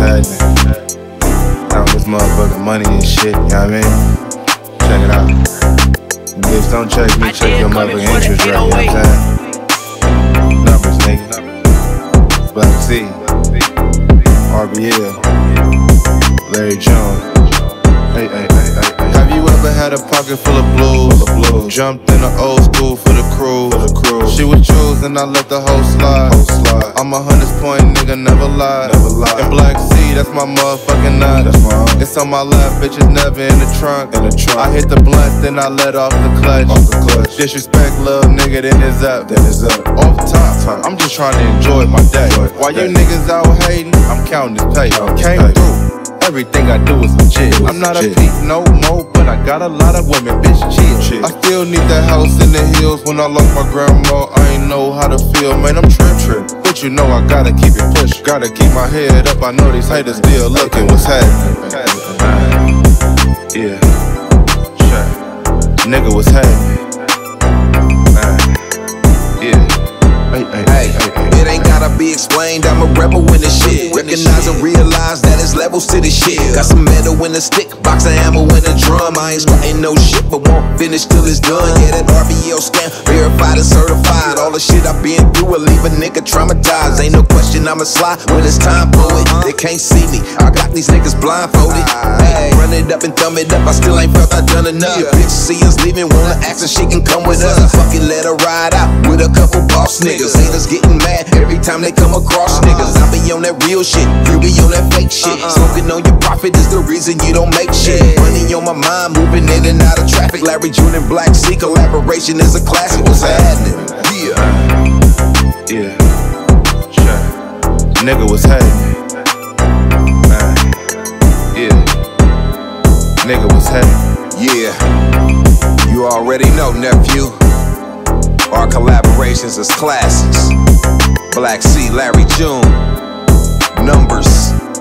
nothing. Count this motherfucking money and shit, you know what I mean? Check it out. Gibbs, don't check me, check your motherfucking interest rate, you know what I'm saying? Numbers, nigga. Black C, RBL, Larry Jones. Hey. Have you ever had a pocket full of blues? Jumped in the old school for the crew. She was choosing, I let the whole slide. I'm a 100-point nigga, never lied. And Black C, that's my motherfucking nut. It's on my lap, bitch, it's never in the trunk. I hit the blunt, then I let off the clutch. Disrespect, love, nigga, then it's up. Off the top, I'm just trying to enjoy my day. While you niggas out hating, I'm counting this pay. Came through. Everything I do is legit. I'm not a peep no more, but I got a lot of women, bitch, chill. I still need that house in the hills. When I lost my grandma, I ain't know how to feel. Man, I'm trippin', but you know I gotta keep it pushed. Gotta keep my head up, I know these haters still looking. What's happening? Yeah, nigga, what's happening? Yeah, hey. It ain't gotta be explained, I'm a rebel in this shit. Recognize and realize that it's levels to this shit. Got some metal in a stick, box of ammo in a drum. I ain't starting no shit, but won't finish till it's done. Yeah, that RBL scam, verified and certified. All the shit I've been through will leave a nigga traumatized. Ain't no question I'ma slide when it's time for it. They can't see me, I got these niggas blindfolded. Hey, run it up and thumb it up, I still ain't felt I done enough. Yeah, bitch, see us leaving, wanna ask if she can come with us. Fuck it, let her ride out with a couple boss niggas. Haters getting mad every time they come across niggas. I be on that real shit, you be on that fake shit. Smoking on your profit is the reason you don't make shit. Money on my mind, moving in and out of traffic. Larry June and Black C collaboration is a classic. What's happening? Yeah. Nigga, what's happening? Yeah. Nigga, what's happening? Yeah. You already know, nephew. Our collaborations is classics. Black C, Larry June, numbers.